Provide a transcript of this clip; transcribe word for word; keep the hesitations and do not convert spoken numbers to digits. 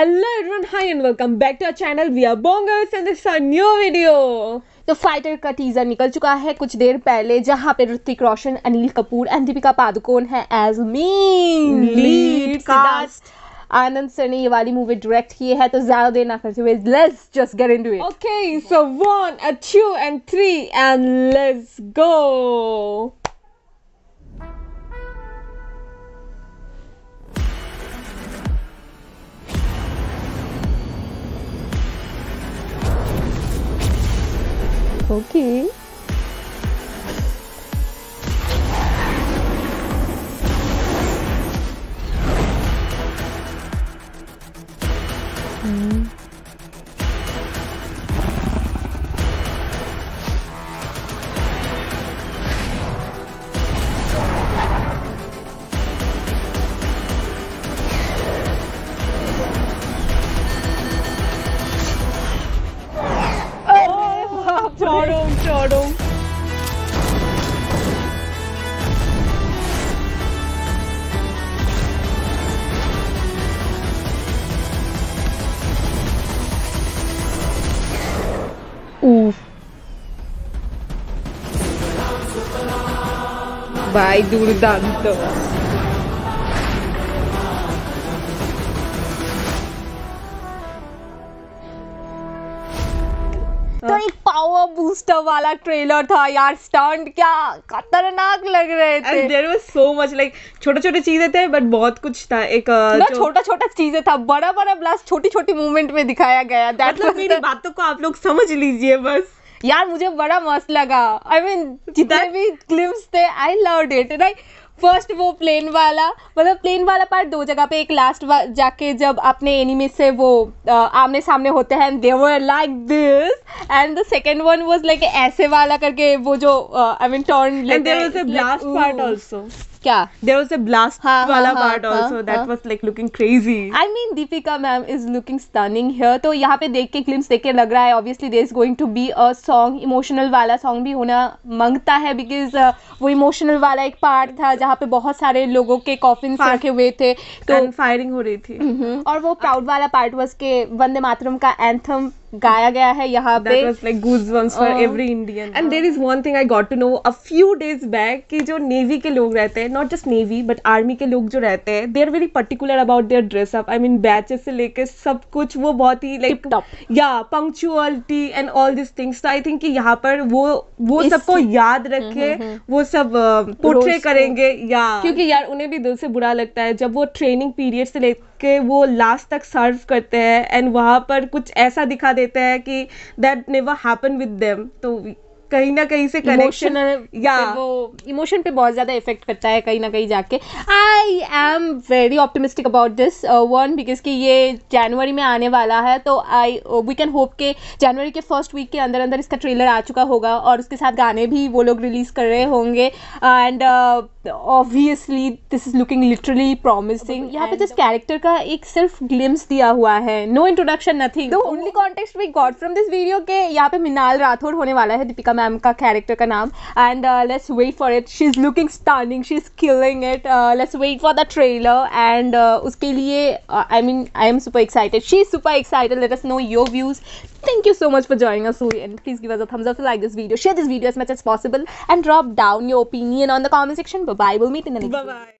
Hello everyone, hi and welcome back to our channel. We are Bongers and this is our new video. तो फाइटर का teaser निकल चुका है कुछ देर पहले, जहाँ पे ऋतिक रोशन, अनिल कपूर एंड दीपिका पादुकोण है एज मीन लीड कास्ट. आनंद सर ने ये वाली मूवी डायरेक्ट की है, तो ज्यादा देर ना करते हुए let's just get into it. Okay, so one and two and three and let's go. Okay. Mm. Vai durdanto. तो एक पावर बूस्टर वाला ट्रेलर था यार. स्टंट क्या खतरनाक लग रहे थे. And there was so much like छोटे छोटे चीजें थे, बट बहुत कुछ था. एक ना छोटा छोटा चीजें था, बड़ा बड़ा ब्लास्ट छोटी छोटी मूवमेंट में दिखाया गया. मतलब मेरी बातों को आप लोग समझ लीजिए बस. यार मुझे बड़ा मस्त लगा. आई I मीन mean, जितने भी क्लिप्स थे I loved it. Right, first वो प्लेन वाला, मतलब प्लेन वाला पार्ट दो जगह पे. एक लास्ट जाके जब अपने एनिमी से वो आमने सामने होते हैं, they were like this. And the second one was like ऐसे वाला करके, वो जो I mean turn. And there was a blast part also. क्या देयर वाज अ ब्लास्ट वाला part also that was like looking crazy. I mean Deepika ma'am is looking stunning here. तो यहाँ पे देख के, क्लिप्स देख के लग रहा है obviously there is going to be a song. Emotional वाला सॉन्ग भी होना मांगता है, बिकॉज वो इमोशनल वाला एक पार्ट था जहाँ पे बहुत सारे लोगों के कॉफिन रखे हुए थे, तो फायरिंग हो रही थी. और वो प्राउड वाला पार्ट वाज के वंदे मातरम का एंथम गाया गया है यहाँ पे. That was like goosebumps for every Indian. And there is one thing I got to know a few days back कि जो नेवी के लोग रहते हैं, not just navy but army के लोग जो रहते हैं, they are very particular about their dress up. I mean batches से लेके सब कुछ वो बहुत ही like yeah punctuality and all these things. तो I think कि यहाँ पर वो वो सबको याद रखे, वो सब पोर्ट्रे करेंगे या, क्योंकि यार उन्हें भी दिल से बुरा लगता है जब वो ट्रेनिंग पीरियड से लेके वो लास्ट तक सर्व करते हैं एंड वहाँ पर कुछ ऐसा दिखा देते हैं कि that never happened with them. तो कहीं ना कहीं से कनेक्शन या वो इमोशन पे बहुत ज़्यादा इफेक्ट करता है कहीं ना कहीं जाके. I am very optimistic about this one, because कि ये जनवरी में आने वाला है. तो आई वी कैन होप के जनवरी के फर्स्ट वीक के अंदर अंदर इसका ट्रेलर आ चुका होगा और उसके साथ गाने भी वो लोग रिलीज़ कर रहे होंगे. And obviously this is looking literally promising. यहाँ पे जिस कैरेक्टर का एक सिर्फ ग्लिम्स दिया हुआ है, no introduction nothing. The only context we got from this video के यहाँ पे मीनाल राठौड़ होने वाला है दीपिका मैम का कैरेक्टर का नाम. And let's wait for it. She is looking stunning, she is killing it. Let's wait for the trailer. And उसके लिए I mean I am super excited, she is super excited. Let us know your views. Thank you so much for joining us today, and please give us a thumbs up if you like this video. Share this video as much as possible and drop down your opinion on the comment section. Bye bye. We'll meet in the next video. Bye bye.